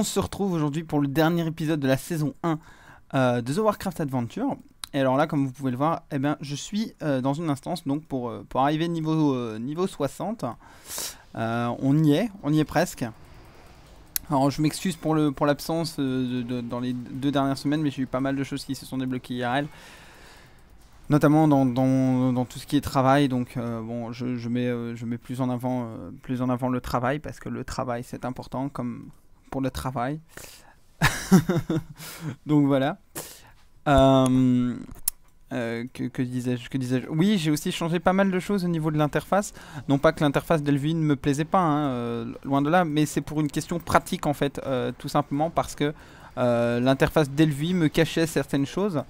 On se retrouve aujourd'hui pour le dernier épisode de la saison 1 de The Warcraft Adventure. Et alors là, comme vous pouvez le voir, eh ben, je suis dans une instance donc pour arriver niveau 60. On y est presque. Alors je m'excuse pour l'absence dans les deux dernières semaines, mais j'ai eu pas mal de choses qui se sont débloquées IRL. Notamment dans tout ce qui est travail, donc bon, je mets plus en avant le travail, parce que le travail c'est important, comme pour le travail. Donc voilà. Que disais-je? Oui, j'ai aussi changé pas mal de choses au niveau de l'interface. Non pas que l'interface d'Elvui ne me plaisait pas, hein, loin de là, mais c'est pour une question pratique en fait, tout simplement parce que l'interface d'Elvui me cachait certaines choses.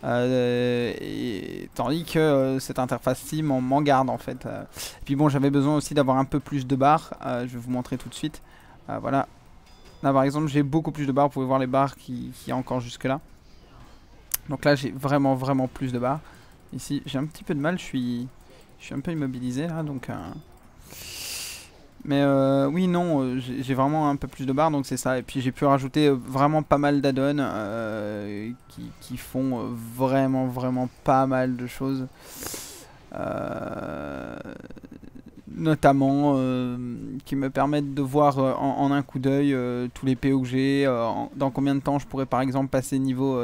Tandis que cette interface-ci m'en garde en fait. Et puis bon, j'avais besoin aussi d'avoir un peu plus de barres. Je vais vous montrer tout de suite. Voilà. Là par exemple, j'ai beaucoup plus de barres. Vous pouvez voir les barres qu'il y a encore jusque là. Donc là, j'ai vraiment plus de barres. Ici, j'ai un petit peu de mal. Je suis un peu immobilisé là. Donc, mais oui, non, j'ai vraiment un peu plus de barres, donc c'est ça. Et puis j'ai pu rajouter vraiment pas mal d'add-ons qui font vraiment pas mal de choses. Notamment qui me permettent de voir en un coup d'œil tous les PO que j'ai. Dans combien de temps je pourrais par exemple passer niveau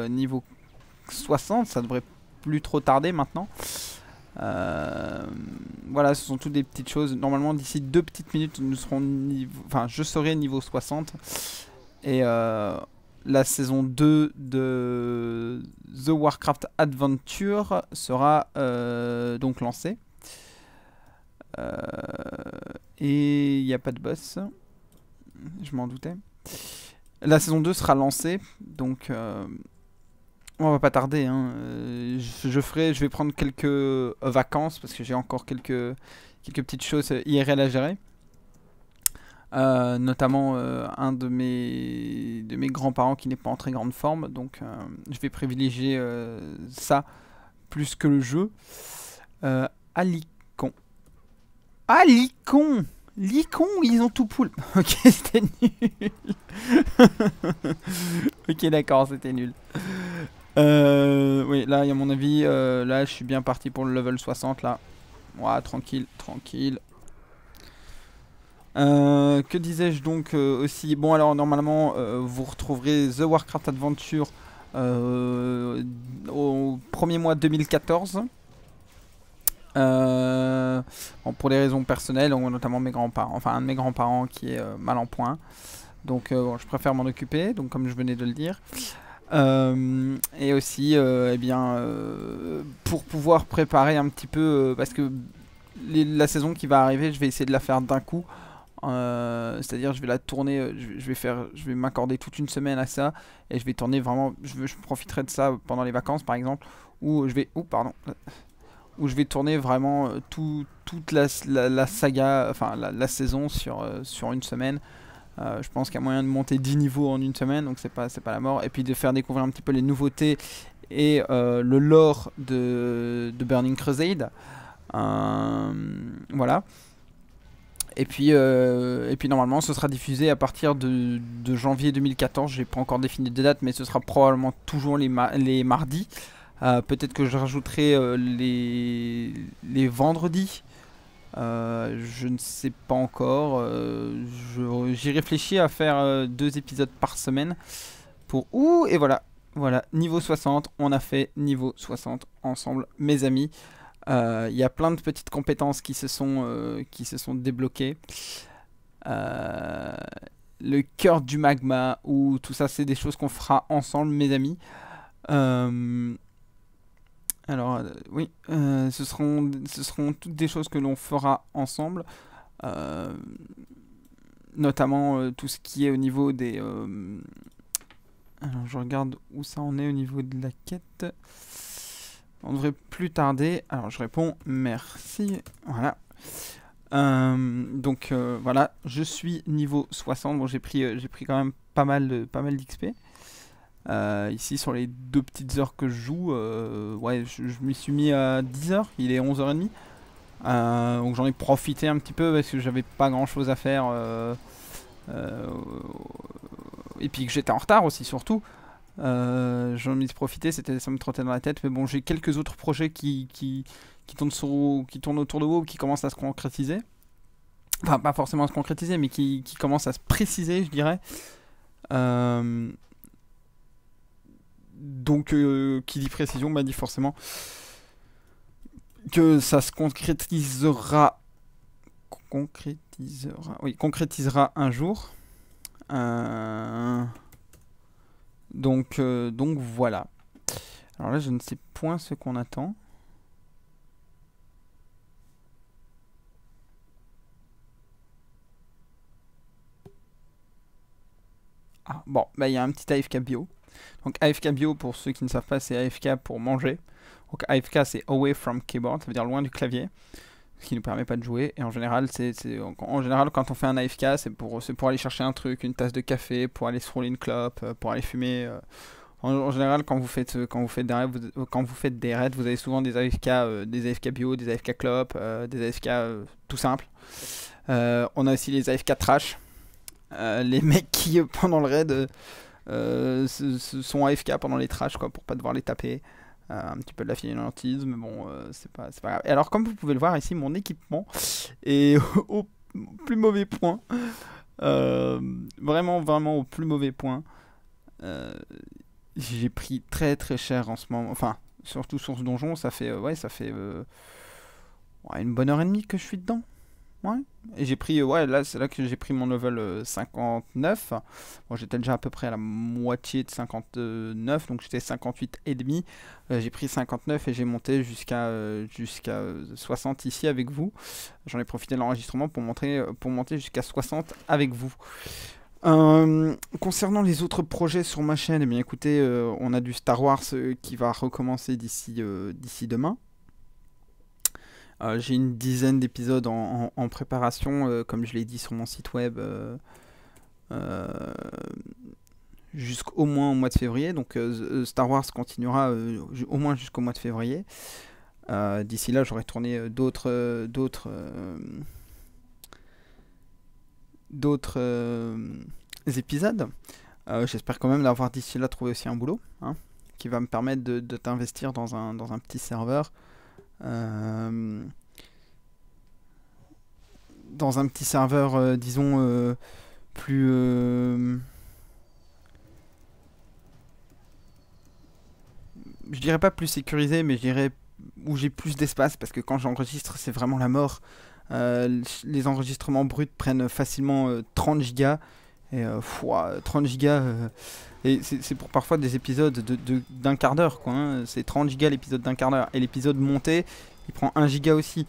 60, ça devrait plus trop tarder maintenant. Voilà, ce sont toutes des petites choses. Normalement d'ici 2 petites minutes nous serons je serai niveau 60. Et la saison 2 de The Warcraft Adventure sera donc lancée. Et il n'y a pas de boss. Je m'en doutais. La saison 2 sera lancée. Donc on va pas tarder, hein. Je vais prendre quelques vacances parce que j'ai encore quelques petites choses IRL à gérer. Notamment un de mes grands-parents qui n'est pas en très grande forme. Donc je vais privilégier ça plus que le jeu. Alicon. Ah, Licon! Licon, ils ont tout poule. Ok, c'était nul. Ok, d'accord, c'était nul. Oui, là, à mon avis, là, je suis bien parti pour le level 60, là. Ouah, tranquille. Que disais-je donc aussi? Bon, alors, normalement, vous retrouverez The Warcraft Adventure au premier mois 2014. Bon, pour des raisons personnelles, notamment mes grands-parents, enfin, un de mes grands-parents qui est mal en point. Donc, bon, je préfère m'en occuper, donc comme je venais de le dire. Et aussi eh bien, pour pouvoir préparer un petit peu parce que la saison qui va arriver, je vais essayer de la faire d'un coup, c'est-à-dire je vais la tourner, je vais m'accorder toute une semaine à ça et je vais tourner vraiment, je profiterai de ça pendant les vacances par exemple, où je vais tourner vraiment toute la saga, enfin la saison sur une semaine. Je pense qu'il y a moyen de monter 10 niveaux en une semaine, donc c'est pas la mort. Et puis de faire découvrir un petit peu les nouveautés et le lore de Burning Crusade. Voilà. Et puis normalement ce sera diffusé à partir de janvier 2014. Je n'ai pas encore défini de date, mais ce sera probablement toujours les mardis. Peut-être que je rajouterai les vendredis. Je ne sais pas encore, j'ai réfléchi à faire 2 épisodes par semaine pour... Ouh, et voilà, niveau 60, on a fait niveau 60 ensemble mes amis. Il y a plein de petites compétences qui se sont débloquées. Le cœur du magma, ou tout ça, c'est des choses qu'on fera ensemble mes amis. Alors oui, ce seront toutes des choses que l'on fera ensemble, notamment tout ce qui est au niveau des... Alors je regarde où ça en est au niveau de la quête. On devrait plus tarder. Alors je réponds merci. Voilà. Donc voilà, je suis niveau 60. Bon, j'ai pris quand même pas mal d'XP. Ici sur les 2 petites heures que je joue, ouais, je m'y suis mis à 10h, il est 11h30, donc j'en ai profité un petit peu parce que j'avais pas grand chose à faire et puis que j'étais en retard aussi surtout. J'en ai profité, ça me trottait dans la tête, mais bon, j'ai quelques autres projets qui tournent autour de WoW, qui commencent à se concrétiser. Enfin, pas forcément à se concrétiser, mais qui commencent à se préciser, je dirais. Donc, qui dit précision, bah, dit forcément que ça se concrétisera. Oui, concrétisera un jour. Donc voilà. Alors là, je ne sais point ce qu'on attend. Ah, bon, bah il y a un petit AFK bio. Donc AFK bio, pour ceux qui ne savent pas, c'est AFK pour manger. Donc AFK, c'est away from keyboard, ça veut dire loin du clavier, ce qui ne nous permet pas de jouer. Et en général, quand on fait un AFK, c'est pour aller chercher un truc, une tasse de café, pour aller se rouler une clope, pour aller fumer. En général, quand vous faites des raids, vous avez souvent des AFK bio, des AFK clope, des AFK tout simples. On a aussi les AFK trash, les mecs qui pendant le raid sont AFK pendant les trash, quoi, pour pas devoir les taper. Un petit peu de la fainéantisme, mais bon, c'est pas grave. Et alors, comme vous pouvez le voir ici, mon équipement est au plus mauvais point. Vraiment au plus mauvais point. J'ai pris très très cher en ce moment. Enfin, surtout sur ce donjon, ça fait une bonne heure et demie que je suis dedans. Ouais. Et j'ai pris, là c'est là que j'ai pris mon level 59. Bon, j'étais déjà à peu près à la moitié de 59, donc j'étais 58,5. J'ai pris 59 et j'ai monté jusqu'à 60 ici avec vous. J'en ai profité de l'enregistrement pour monter jusqu'à 60 avec vous. Concernant les autres projets sur ma chaîne, eh bien écoutez, on a du Star Wars qui va recommencer d'ici demain. J'ai une dizaine d'épisodes en préparation, comme je l'ai dit sur mon site web, jusqu'au moins au mois de février. Donc Star Wars continuera au moins jusqu'au mois de février. D'ici là, j'aurai tourné d'autres épisodes. J'espère quand même d'avoir d'ici là trouvé aussi un boulot, hein, qui va me permettre de t'investir dans un petit serveur. Dans un petit serveur, disons, plus... je dirais pas plus sécurisé, mais je dirais où j'ai plus d'espace, parce que quand j'enregistre, c'est vraiment la mort. Les enregistrements bruts prennent facilement 30 gigas. Et 30 gigas, et c'est pour parfois des épisodes d'un quart d'heure, quoi, hein. C'est 30 gigas l'épisode d'un quart d'heure, et l'épisode monté il prend 1 giga aussi,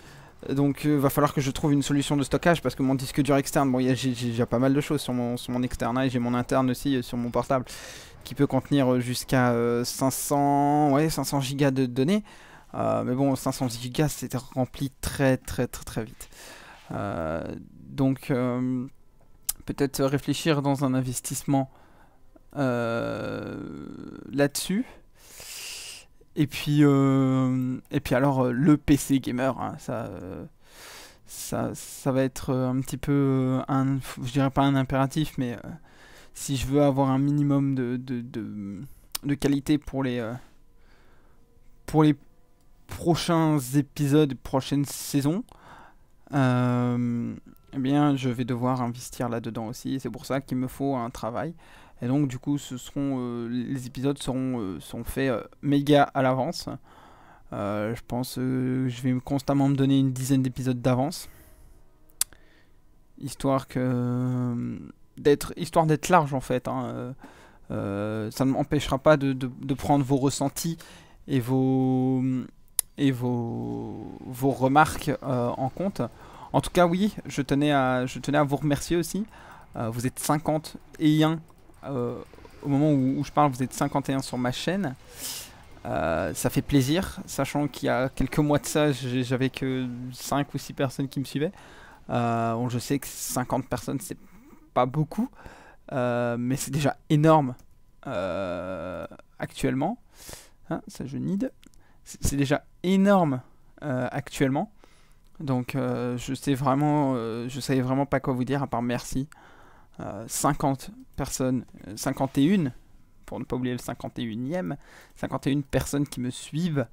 donc va falloir que je trouve une solution de stockage, parce que mon disque dur externe, bon, j'ai déjà pas mal de choses sur mon externe, et j'ai mon interne aussi sur mon portable, qui peut contenir jusqu'à 500 gigas de données, mais bon, 500 gigas c'est rempli très vite, donc peut-être réfléchir dans un investissement là-dessus. Et puis alors le PC gamer, hein, ça va être un petit peu, je dirais pas un impératif, mais si je veux avoir un minimum de qualité pour les prochains épisodes, prochaines saisons, eh bien, je vais devoir investir là-dedans aussi. C'est pour ça qu'il me faut un travail. Et donc, du coup, les épisodes seront faits méga à l'avance. Je pense que je vais constamment me donner une dizaine d'épisodes d'avance. Histoire d'être large, en fait, hein. Ça ne m'empêchera pas de prendre vos ressentis et vos remarques en compte. En tout cas, oui, je tenais à vous remercier aussi. Vous êtes 51. Au moment où je parle, vous êtes 51 sur ma chaîne. Ça fait plaisir, sachant qu'il y a quelques mois de ça, j'avais que 5 ou 6 personnes qui me suivaient. Bon, je sais que 50 personnes, c'est pas beaucoup, mais c'est déjà énorme actuellement. Hein, ça, je nid. C'est déjà énorme actuellement. Donc je savais vraiment pas quoi vous dire à part merci. 50 personnes, 51, pour ne pas oublier le 51e, 51 personnes qui me suivent,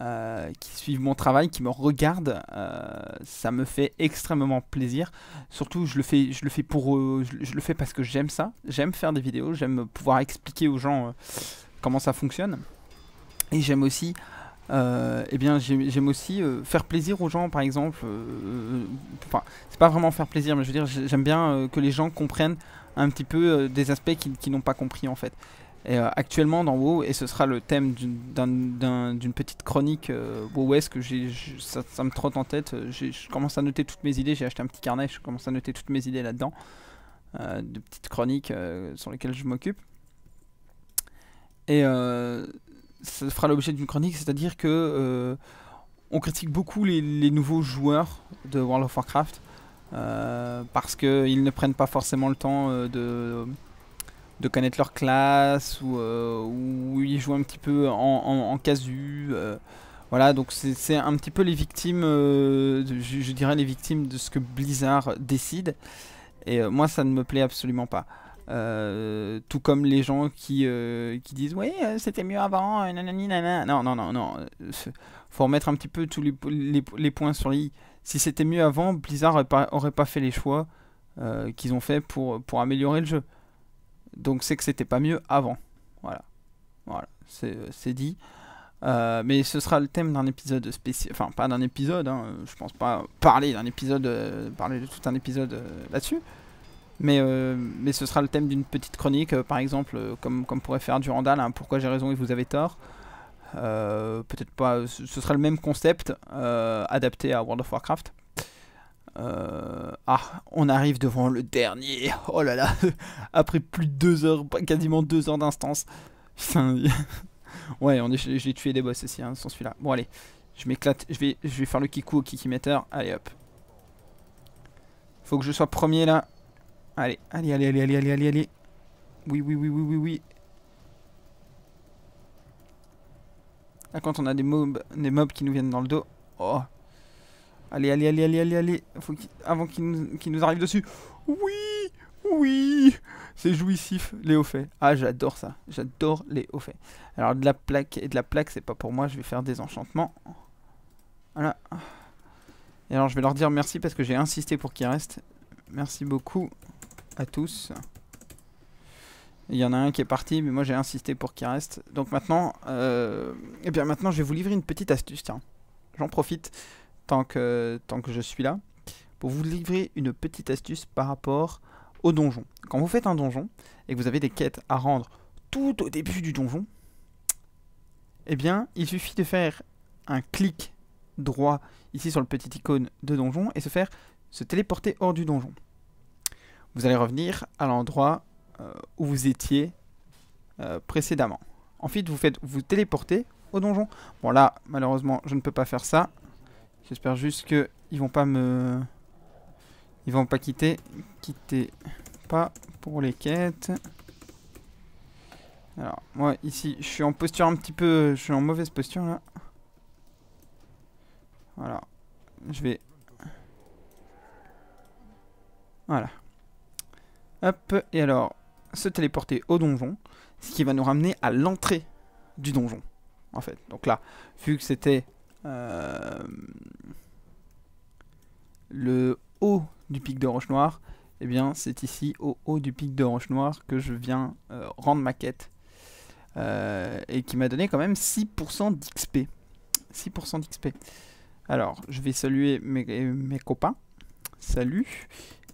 mon travail, qui me regardent, ça me fait extrêmement plaisir. Surtout, je le fais pour eux, je le fais parce que j'aime ça, j'aime faire des vidéos, j'aime pouvoir expliquer aux gens comment ça fonctionne. Et j'aime aussi, faire plaisir aux gens, par exemple. Enfin, c'est pas vraiment faire plaisir, mais je veux dire, j'aime bien que les gens comprennent un petit peu des aspects qu'ils n'ont pas compris en fait. Et actuellement dans WoW, et ce sera le thème d'une petite chronique WoWesque, que ça me trotte en tête, je commence à noter toutes mes idées, j'ai acheté un petit carnet, je commence à noter toutes mes idées là-dedans, de petites chroniques sur lesquelles je m'occupe. Et ça fera l'objet d'une chronique, c'est-à-dire que on critique beaucoup les nouveaux joueurs de World of Warcraft, parce qu'ils ne prennent pas forcément le temps de connaître leur classe, ou ils jouent un petit peu en casu. Voilà, donc c'est un petit peu les victimes, je dirais les victimes de ce que Blizzard décide. Et moi, ça ne me plaît absolument pas. Tout comme les gens qui disent « Oui, c'était mieux avant, nanani, nanana. » Non, non, non, non. Faut remettre un petit peu tous les points sur les i. Si c'était mieux avant, Blizzard aurait pas fait les choix qu'ils ont fait pour améliorer le jeu. Donc c'est que c'était pas mieux avant. Voilà, voilà, c'est dit. Mais ce sera le thème d'un épisode spécial. Enfin, pas d'un épisode, hein, je pense pas parler d'un épisode, parler de tout un épisode là-dessus. Mais ce sera le thème d'une petite chronique, par exemple, comme pourrait faire Durandal, hein, pourquoi j'ai raison et vous avez tort. Peut-être pas, ce sera le même concept adapté à World of Warcraft. On arrive devant le dernier. Oh là là, après plus de 2 heures, quasiment 2 heures d'instance. Putain. Ouais, j'ai tué des boss aussi, hein, sans celui-là. Bon, allez, je m'éclate, je vais faire le kikou au kikimeter. Allez, hop. Faut que je sois premier là. Allez, allez, allez, allez, allez, allez, allez, allez. Oui, oui, oui, oui, oui, oui. Là, quand on a des mobs qui nous viennent dans le dos. Oh. Allez, allez, allez, allez, allez, allez. Faut avant qu'il nous arrive dessus. Oui, oui. C'est jouissif, les hauts faits. Ah, j'adore ça. J'adore les hauts faits. Alors, de la plaque, c'est pas pour moi. Je vais faire des enchantements. Voilà. Et alors, je vais leur dire merci parce que j'ai insisté pour qu'ils restent. Merci beaucoup à tous. Il y en a un qui est parti, mais moi j'ai insisté pour qu'il reste. Donc maintenant, eh bien maintenant, je vais vous livrer une petite astuce. Tiens, j'en profite. Tant que je suis là, pour vous livrer une petite astuce par rapport au donjon. Quand vous faites un donjon, et que vous avez des quêtes à rendre tout au début du donjon, eh bien, il suffit de faire un clic droit, ici sur le petit icône de donjon, et se téléporter hors du donjon. Vous allez revenir à l'endroit où vous étiez précédemment. Ensuite, vous téléportez au donjon. Bon là, malheureusement, je ne peux pas faire ça. J'espère juste qu'ils vont pas me... Ils vont pas quitter. Quitter pas pour les quêtes. Alors, moi ici, je suis en posture un petit peu... Je suis en mauvaise posture là. Voilà. Je vais... Voilà. Hop. Et alors, se téléporter au donjon. Ce qui va nous ramener à l'entrée du donjon. En fait. Donc là, vu que c'était... le haut du pic de Roche-Noire, eh bien c'est ici au haut du pic de Roche-Noire que je viens rendre ma quête et qui m'a donné quand même 6% d'XP. 6% d'XP. Alors je vais saluer mes copains. Salut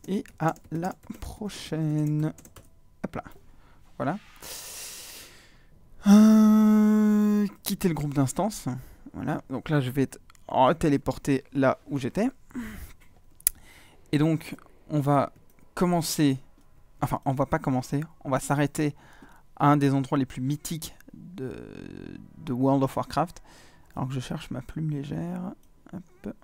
et à la prochaine. Hop là. Voilà. Quitter le groupe d'instance. Voilà, donc là je vais être téléporté là où j'étais. Et donc on va commencer, enfin on va pas commencer, on va s'arrêter à un des endroits les plus mythiques de World of Warcraft. Alors que je cherche ma plume légère. Hop.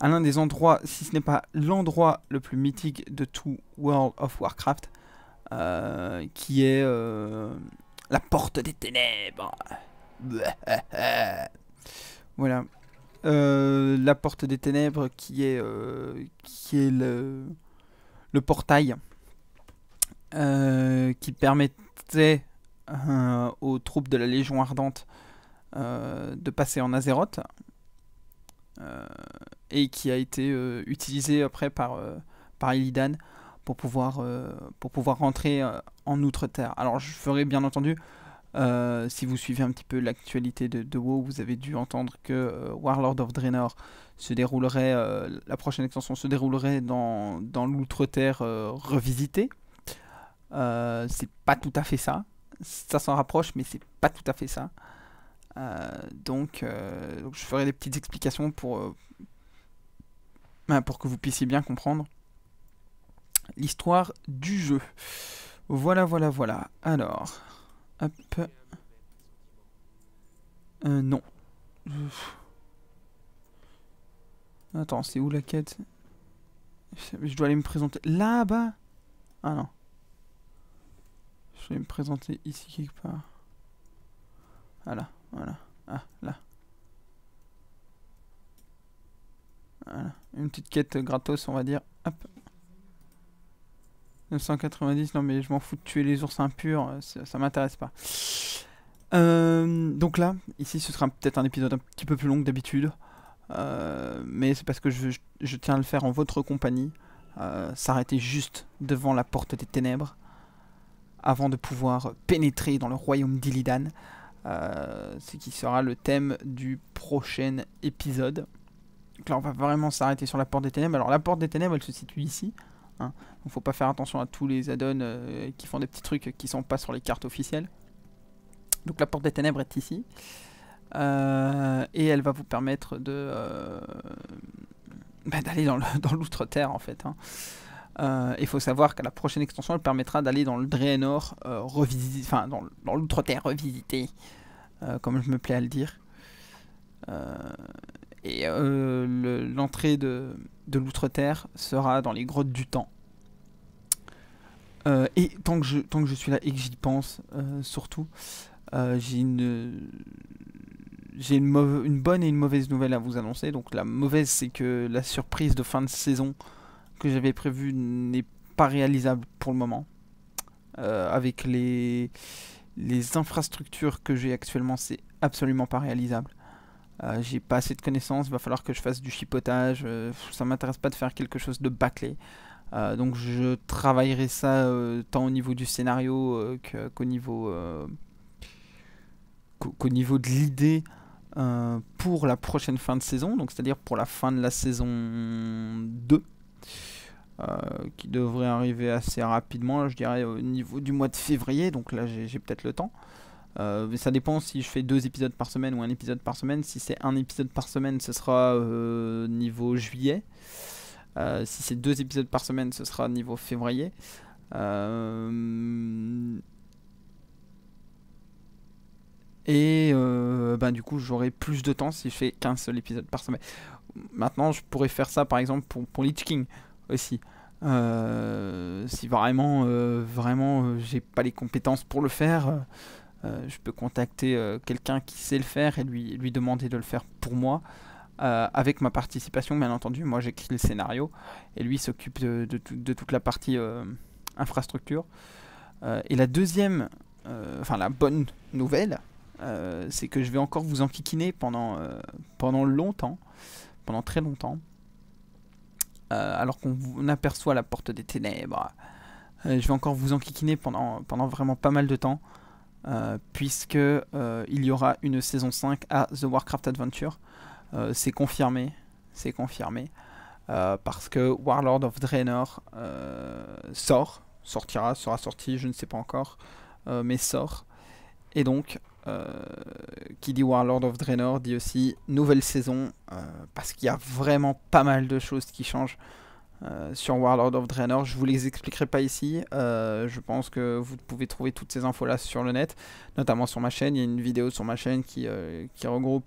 À l'un des endroits, si ce n'est pas l'endroit le plus mythique de tout World of Warcraft, qui est... la porte des ténèbres. Voilà. La Porte des Ténèbres qui est le portail qui permettait aux troupes de la Légion Ardente de passer en Azeroth et qui a été utilisé après par Illidan pour pouvoir rentrer en Outre-Terre. Alors je ferai bien entendu, si vous suivez un petit peu l'actualité de WoW, vous avez dû entendre que Warlords of Draenor se déroulerait, la prochaine extension se déroulerait dans l'Outre-Terre revisitée. C'est pas tout à fait ça. Ça s'en rapproche, mais c'est pas tout à fait ça. Donc je ferai des petites explications pour que vous puissiez bien comprendre l'histoire du jeu. Voilà. Alors, hop. Non. Attends, c'est où la quête? Je dois aller me présenter là-bas. Ah non. Je vais me présenter ici quelque part. Voilà. Ah, là. Voilà. Une petite quête gratos, on va dire. Hop. 990, non mais je m'en fous de tuer les ours impurs, ça m'intéresse pas. Donc là, ici ce sera peut-être un épisode un petit peu plus long que d'habitude, mais c'est parce que je tiens à le faire en votre compagnie, s'arrêter juste devant la Porte des Ténèbres, avant de pouvoir pénétrer dans le royaume d'Illidan, ce qui sera le thème du prochain épisode. Donc là on va vraiment s'arrêter sur la Porte des Ténèbres. Alors la Porte des Ténèbres elle se situe ici. Hein. Donc faut pas faire attention à tous les add-ons qui font des petits trucs qui sont pas sur les cartes officielles. Donc la Porte des Ténèbres est ici et elle va vous permettre de d'aller dans l'Outre-Terre en fait. Il faut savoir qu'à la prochaine extension elle permettra d'aller dans le Draenor revisité, enfin dans l'Outre-Terre revisité, comme je me plais à le dire. Et l'entrée de l'Outre-Terre sera dans les Grottes du Temps. Et tant que je suis là et que j'y pense, surtout, j'ai une bonne et une mauvaise nouvelle à vous annoncer. Donc la mauvaise, c'est que la surprise de fin de saison que j'avais prévue n'est pas réalisable pour le moment. Avec les infrastructures que j'ai actuellement, c'est absolument pas réalisable. J'ai pas assez de connaissances, il va falloir que je fasse du chipotage, ça m'intéresse pas de faire quelque chose de bâclé. Donc je travaillerai ça tant au niveau du scénario qu'au niveau de l'idée pour la prochaine fin de saison, donc c'est-à-dire pour la fin de la saison 2, qui devrait arriver assez rapidement, je dirais au niveau du mois de février, donc là j'ai peut-être le temps. Ça dépend si je fais 2 épisodes par semaine ou 1 épisode par semaine. Si c'est 1 épisode par semaine, ce sera niveau juillet. Si c'est 2 épisodes par semaine, ce sera niveau février. Et du coup, j'aurai plus de temps si je fais qu'un seul épisode par semaine. Maintenant, je pourrais faire ça par exemple pour Lich King aussi. Si vraiment, j'ai pas les compétences pour le faire, je peux contacter quelqu'un qui sait le faire et lui demander de le faire pour moi, avec ma participation bien entendu. Moi j'écris le scénario et lui s'occupe de toute la partie infrastructure. Et la deuxième, la bonne nouvelle, c'est que je vais encore vous enquiquiner pendant longtemps, pendant très longtemps. Alors qu'on aperçoit la Porte des Ténèbres, je vais encore vous enquiquiner pendant vraiment pas mal de temps, puisque il y aura une saison 5 à The Warcraft Adventure. C'est confirmé, parce que Warlord of Draenor sera sorti, je ne sais pas encore, mais sort. Et donc, qui dit Warlord of Draenor dit aussi nouvelle saison, parce qu'il y a vraiment pas mal de choses qui changent sur Warlord of Draenor. Je vous les expliquerai pas ici, je pense que vous pouvez trouver toutes ces infos là sur le net, notamment sur ma chaîne. Il y a une vidéo sur ma chaîne qui regroupe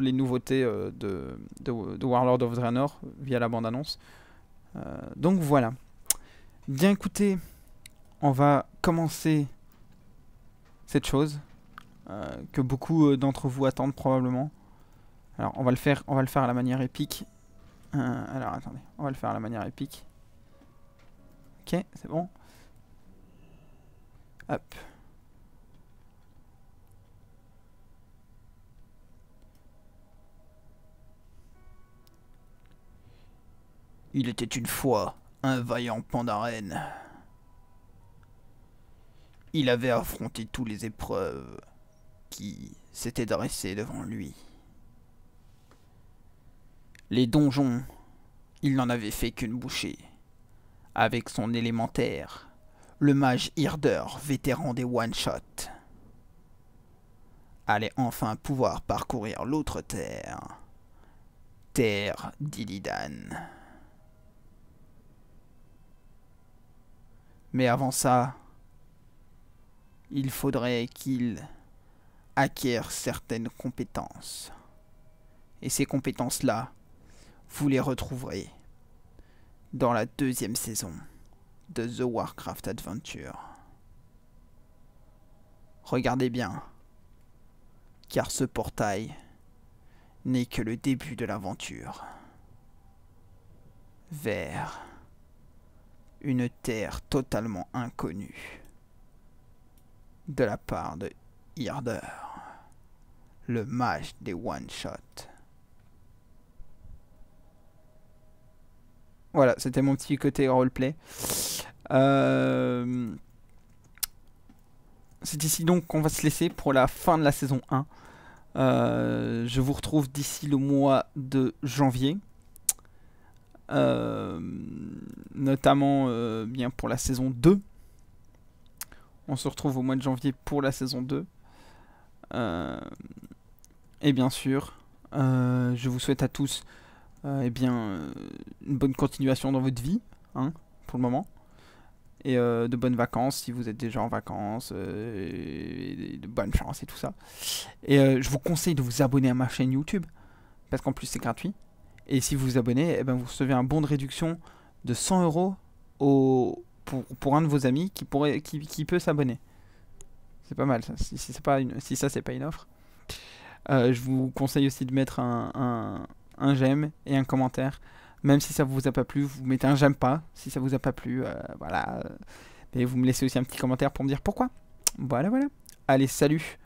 les nouveautés de Warlord of Draenor via la bande-annonce. Donc voilà. Bien écoutez, on va commencer cette chose. que beaucoup d'entre vous attendent probablement. Alors on va le faire à la manière épique. Alors attendez, on va le faire à la manière épique. Ok, c'est bon. Hop. Il était une fois un vaillant pandaren. Il avait affronté toutes les épreuves qui s'étaient dressées devant lui. Les donjons, il n'en avait fait qu'une bouchée. Avec son élémentaire, le mage Hirder, vétéran des one-shots, allait enfin pouvoir parcourir l'Outre-Terre, terre d'Illidan. Mais avant ça, il faudrait qu'il acquiert certaines compétences. Et ces compétences-là, vous les retrouverez dans la deuxième saison de The Warcraft Adventure. Regardez bien, car ce portail n'est que le début de l'aventure vers une terre totalement inconnue de la part de Hirder, le mage des one-shots. Voilà, c'était mon petit côté roleplay. C'est ici donc qu'on va se laisser pour la fin de la saison 1. Je vous retrouve d'ici le mois de janvier. Notamment bien pour la saison 2. On se retrouve au mois de janvier pour la saison 2. Et bien sûr, je vous souhaite à tous une bonne continuation dans votre vie, hein, pour le moment. Et de bonnes vacances si vous êtes déjà en vacances, et de bonnes chances et tout ça. Et je vous conseille de vous abonner à ma chaîne YouTube, parce qu'en plus c'est gratuit. Et si vous vous abonnez, eh ben vous recevez un bon de réduction de 100 € pour un de vos amis qui peut s'abonner. C'est pas mal ça, si ça c'est pas une offre. Je vous conseille aussi de mettre un j'aime et un commentaire. Même si ça vous a pas plu, vous mettez un j'aime pas. Si ça vous a pas plu, voilà. Et vous me laissez aussi un petit commentaire pour me dire pourquoi. Voilà. Allez, salut.